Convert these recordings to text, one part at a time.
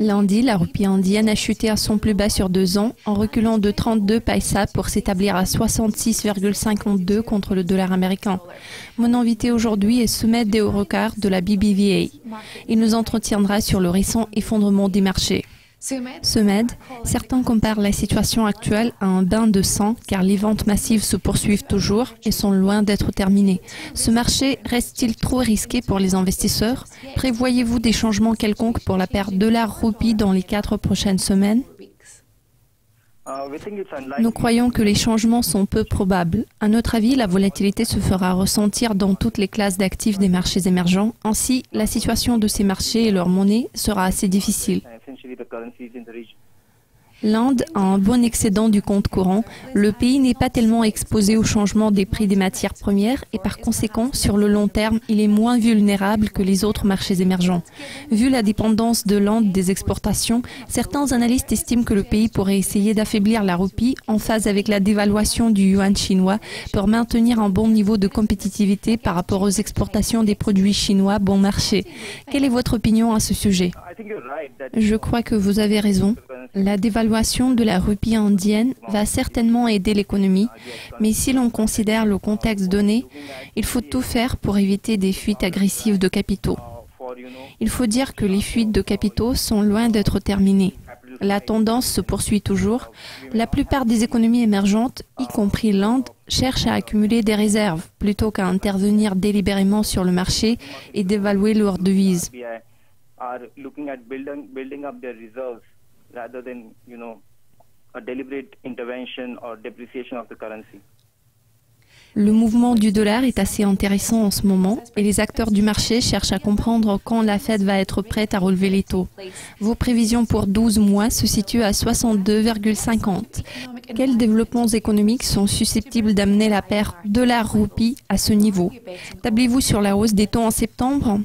Lundi, la rupie indienne a chuté à son plus bas sur 2 ans en reculant de 32 paisa pour s'établir à 66,52 contre le dollar américain. Mon invité aujourd'hui est Sumedh Deorukhkar de la BBVA. Il nous entretiendra sur le récent effondrement des marchés. Sumedh, certains comparent la situation actuelle à un bain de sang car les ventes massives se poursuivent toujours et sont loin d'être terminées. Ce marché reste-t-il trop risqué pour les investisseurs? Prévoyez-vous des changements quelconques pour la paire dollar-roupie dans les 4 prochaines semaines? Nous croyons que les changements sont peu probables. À notre avis, la volatilité se fera ressentir dans toutes les classes d'actifs des marchés émergents. Ainsi, la situation de ces marchés et leur monnaie sera assez difficile. L'Inde a un bon excédent du compte courant. Le pays n'est pas tellement exposé au changement des prix des matières premières et par conséquent, sur le long terme, il est moins vulnérable que les autres marchés émergents. Vu la dépendance de l'Inde des exportations, certains analystes estiment que le pays pourrait essayer d'affaiblir la roupie en phase avec la dévaluation du yuan chinois pour maintenir un bon niveau de compétitivité par rapport aux exportations des produits chinois bon marché. Quelle est votre opinion à ce sujet? Je crois que vous avez raison. La dévaluation de la rupie indienne va certainement aider l'économie, mais si l'on considère le contexte donné, il faut tout faire pour éviter des fuites agressives de capitaux. Il faut dire que les fuites de capitaux sont loin d'être terminées. La tendance se poursuit toujours. La plupart des économies émergentes, y compris l'Inde, cherchent à accumuler des réserves plutôt qu'à intervenir délibérément sur le marché et dévaluer leurs devises. Le mouvement du dollar est assez intéressant en ce moment et les acteurs du marché cherchent à comprendre quand la Fed va être prête à relever les taux. Vos prévisions pour 12 mois se situent à 62,50. Quels développements économiques sont susceptibles d'amener la paire dollar-roupie à ce niveau? Tablez-vous sur la hausse des taux en septembre?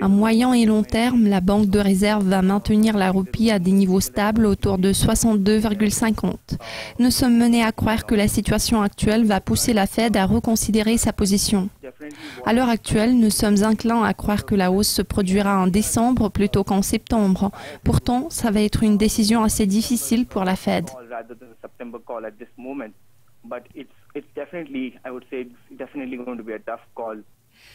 À moyen et long terme, la Banque de réserve va maintenir la roupie à des niveaux stables autour de 62,50. Nous sommes menés à croire que la situation actuelle va pousser la Fed à reconsidérer sa position. À l'heure actuelle, nous sommes inclins à croire que la hausse se produira en décembre plutôt qu'en septembre. Pourtant, ça va être une décision assez difficile pour la Fed.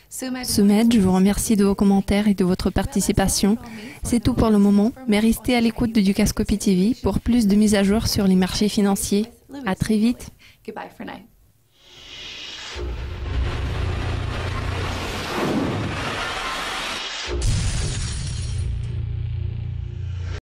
Sumedh, je vous remercie de vos commentaires et de votre participation. C'est tout pour le moment, mais restez à l'écoute de Ducascopy TV pour plus de mises à jour sur les marchés financiers. À très vite.